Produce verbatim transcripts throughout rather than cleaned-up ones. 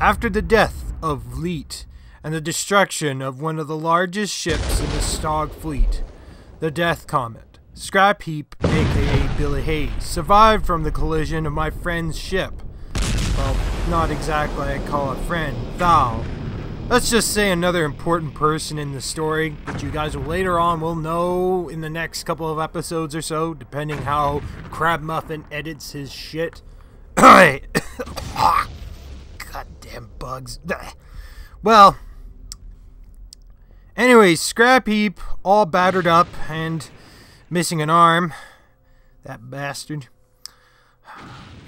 After the death of Vleet and the destruction of one of the largest ships in the Stog fleet, the Death Comet, Scrap Heap, aka Billy Hayes, survived from the collision of my friend's ship. Well, not exactly I call a friend, Thal. Let's just say another important person in the story, which you guys will later on will know in the next couple of episodes or so, depending how Crab Muffin edits his shit. Goddamn bugs. Well, anyway, Scrap Heap, all battered up and missing an arm, that bastard,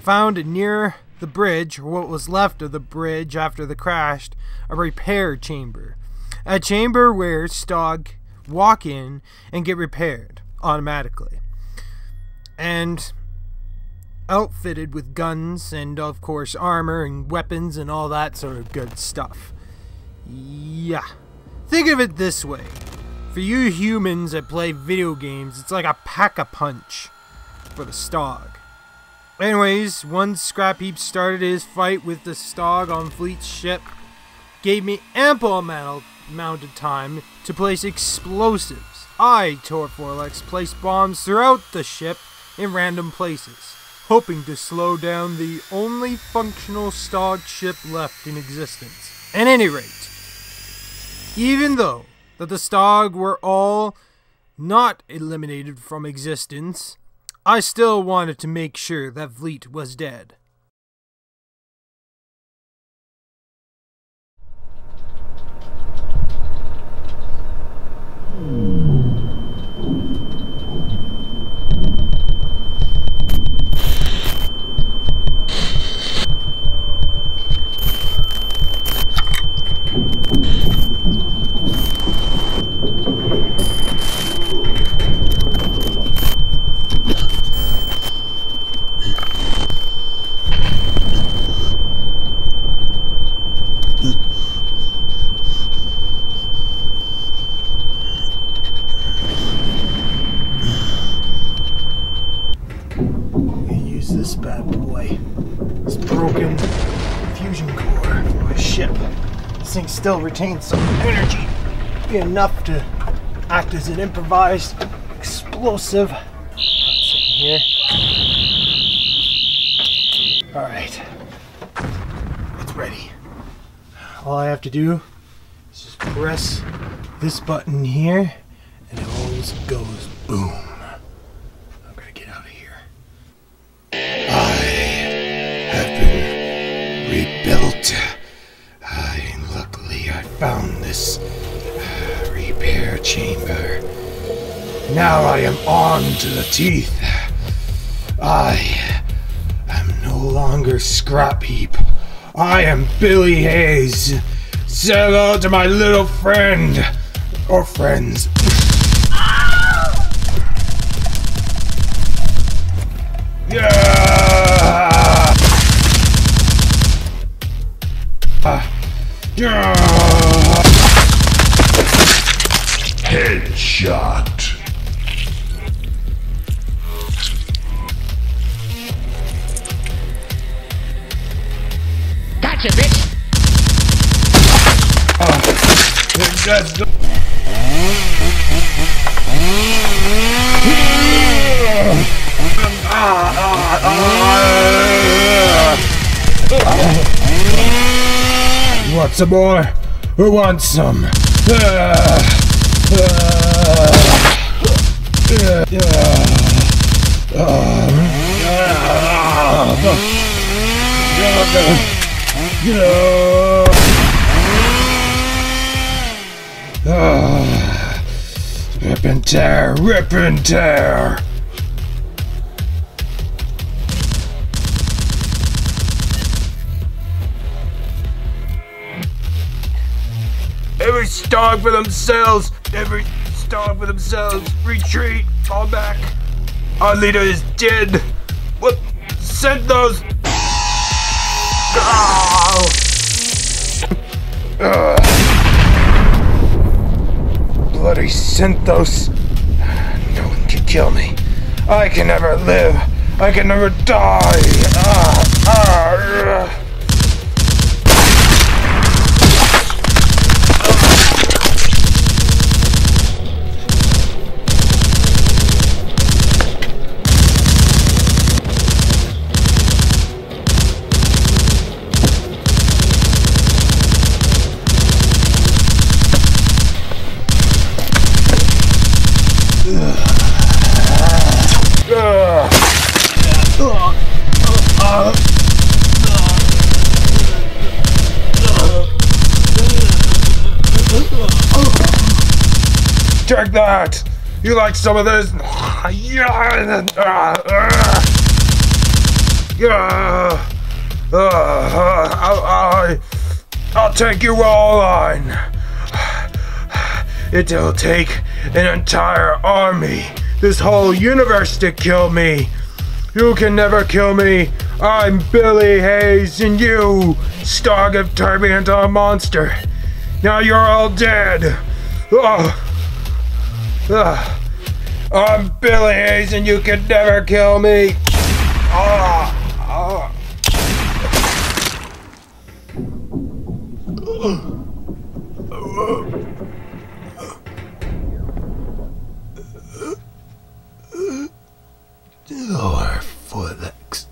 found near the bridge, or what was left of the bridge after the crash, a repair chamber. A chamber where Stog walk in and get repaired automatically. And outfitted with guns and, of course, armor and weapons and all that sort of good stuff. Yeah. Think of it this way. For you humans that play video games, it's like a pack-a-punch for the Stog. Anyways, once Scrap Heap started his fight with the Stog on Vleet's ship, gave me ample amount of time to place explosives. I, Tor Forlex, placed bombs throughout the ship in random places, hoping to slow down the only functional Stog ship left in existence. At any rate, even though that the Stog were all not eliminated from existence, I still wanted to make sure that Vleet was dead. Still retains some energy, be enough to act as an improvised explosive. One second here. All right, it's ready. All I have to do is just press this button here, and it always goes boom. I'm gonna get out of here. I have been rebuilt. Found this uh, repair chamber. Now I am armed to the teeth. I am no longer Scrap Heap. I am Billy Hayes. Say hello to my little friend or friends. Yeah. Uh, yeah. Headshot. Gotcha, bitch. Oh, that's the want some more? Who wants some? Uh. Uh, uh, uh, uh, uh, uh, rip and tear, rip and tear. Every Stog for themselves. Every Stog for themselves. Retreat. Fall back. Our leader is dead. What? Synthos. Oh. Bloody Synthos. No one can kill me. I can never live. I can never die. Ah, ah. Take that! You like some of this? I, I'll take you all on. It'll take an entire army, this whole universe to kill me. You can never kill me. I'm Billy Hayes and you, Stog of Turbulent Monster. Now you're all dead. Oh. Ugh. I'm Billy Hayes and you can never kill me. Ah, ah. Tor Forlex.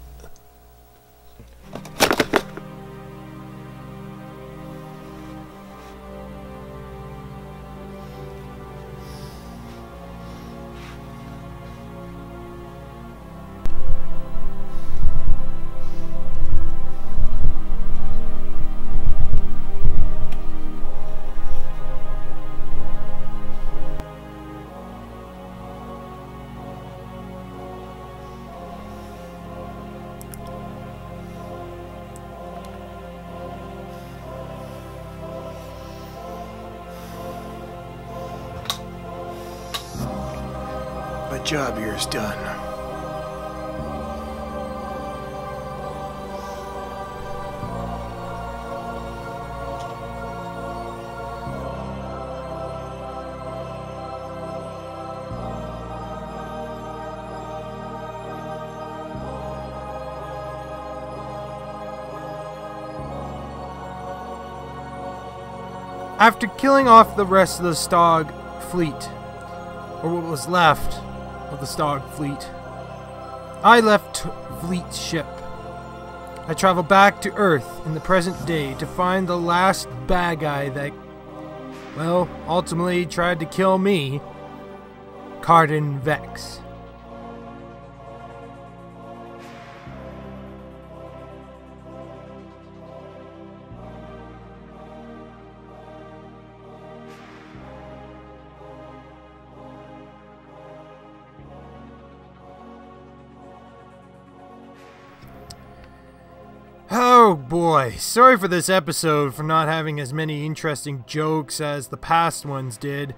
My job here is done. After killing off the rest of the Stog fleet, or what was left of the Stog fleet, I left Vleet's ship. I travel back to Earth in the present day to find the last bad guy that, well, ultimately tried to kill me, Cardin Vex. Oh boy, sorry for this episode for not having as many interesting jokes as the past ones did.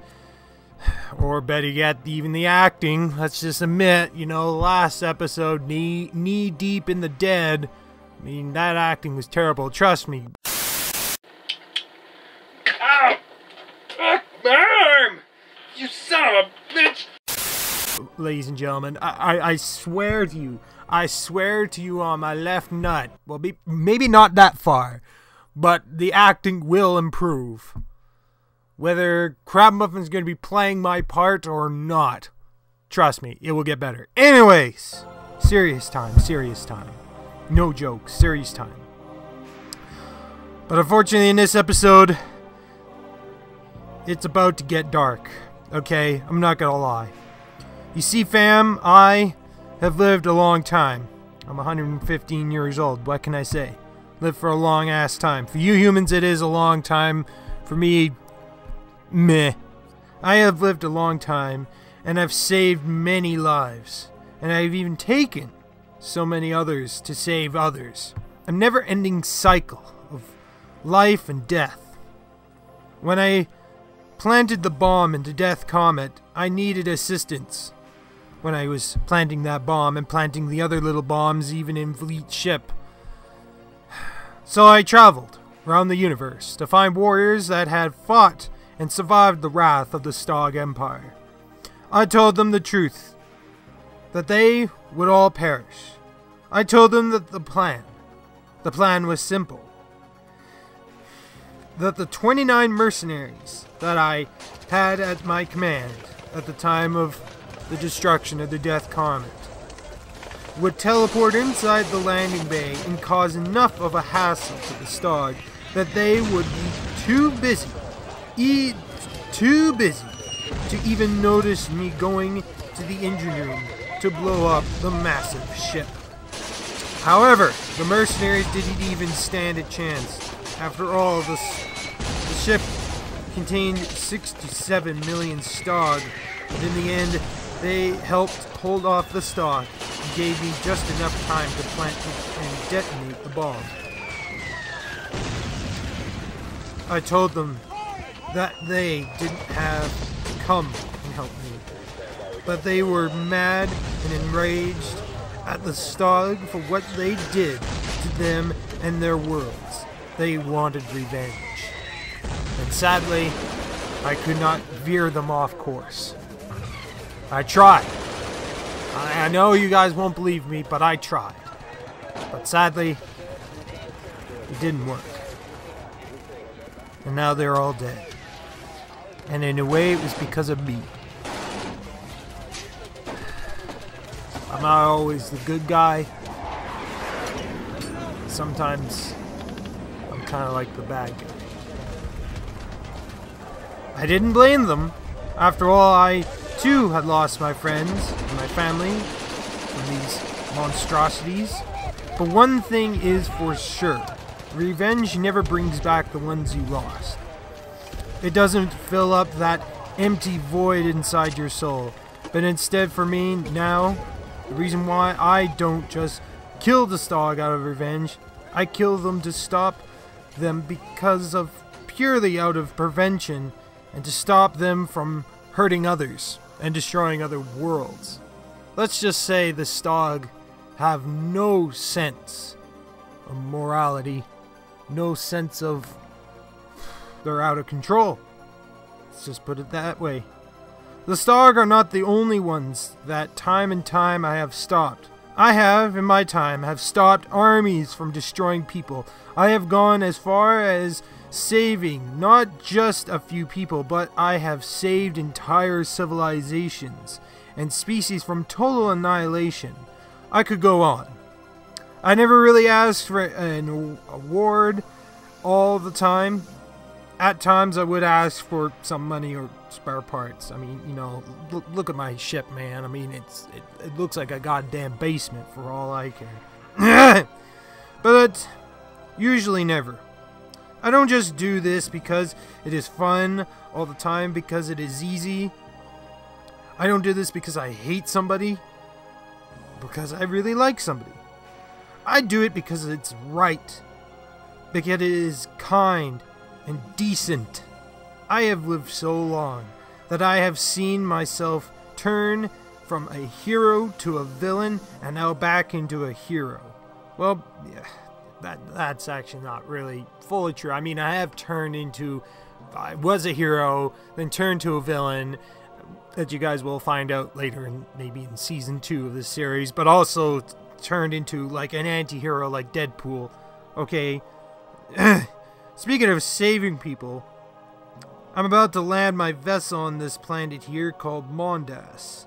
Or better yet, even the acting. Let's just admit, you know, last episode, knee, knee Deep in the Dead, I mean, that acting was terrible, trust me. Ow! Fuck my arm! You son of a bitch! Ladies and gentlemen, I, I, I swear to you, I swear to you on my left nut. Well, be, maybe not that far, but the acting will improve. Whether Crab Muffin's going to be playing my part or not, trust me, it will get better. Anyways, serious time, serious time. No joke, serious time. But unfortunately in this episode, it's about to get dark. Okay, I'm not going to lie. You see, fam, I... I've lived a long time. I'm one hundred fifteen years old, what can I say? Lived for a long ass time. For you humans it is a long time. For me, meh. I have lived a long time, and I've saved many lives. And I've even taken so many others to save others. A never-ending cycle of life and death. When I planted the bomb into Death Comet, I needed assistance. When I was planting that bomb and planting the other little bombs even in Vleet's ship. So I traveled around the universe to find warriors that had fought and survived the wrath of the Stog Empire. I told them the truth, that they would all perish. I told them that the plan, the plan was simple. That the twenty-nine mercenaries that I had at my command at the time of the destruction of the Death Comet would teleport inside the landing bay and cause enough of a hassle to the Stog that they would be too busy, e too busy to even notice me going to the engine room to blow up the massive ship. However, the mercenaries didn't even stand a chance. After all, the, the ship contained sixty-seven million Stog, but in the end, they helped hold off the Stog and gave me just enough time to plant it and detonate the bomb. I told them that they didn't have to come and help me, but they were mad and enraged at the Stog for what they did to them and their worlds. They wanted revenge. And sadly, I could not veer them off course. I tried. I, I know you guys won't believe me, but I tried. But sadly, it didn't work. And now they're all dead. And in a way, it was because of me. I'm not always the good guy. Sometimes I'm kind of like the bad guy. I didn't blame them. After all, I too had lost my friends and my family from these monstrosities. But one thing is for sure. Revenge never brings back the ones you lost. It doesn't fill up that empty void inside your soul. But instead, for me now, the reason why I don't just kill the Stog out of revenge, I kill them to stop them because of purely out of prevention and to stop them from hurting others and destroying other worlds. Let's just say the Stog have no sense of morality, no sense of they're out of control. Let's just put it that way. The Stog are not the only ones that time and time I have stopped. I have, in my time, have stopped armies from destroying people. I have gone as far as saving not just a few people, but I have saved entire civilizations and species from total annihilation. I could go on. I never really asked for an award all the time. At times I would ask for some money or spare parts. I mean, you know, look, look at my ship, man. I mean, it's it, it looks like a goddamn basement for all I care. But usually never. I don't just do this because it is fun all the time, because it is easy. I don't do this because I hate somebody, because I really like somebody. I do it because it's right, because it is kind and decent. I have lived so long that I have seen myself turn from a hero to a villain and now back into a hero. Well, yeah, that that's actually not really fully true. I mean, I have turned into, I was a hero, then turned to a villain, that you guys will find out later, in, maybe in season two of this series, but also turned into like an anti-hero like Deadpool. Okay. Speaking of saving people, I'm about to land my vessel on this planet here called Mondas.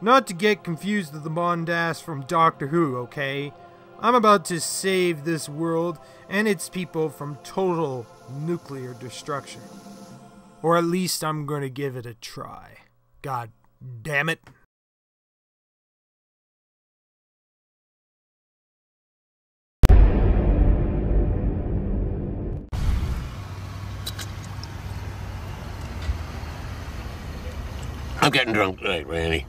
Not to get confused with the Mondas from Doctor Who, okay? I'm about to save this world and its people from total nuclear destruction. Or at least I'm going to give it a try. God damn it. I'm getting drunk tonight, Randy.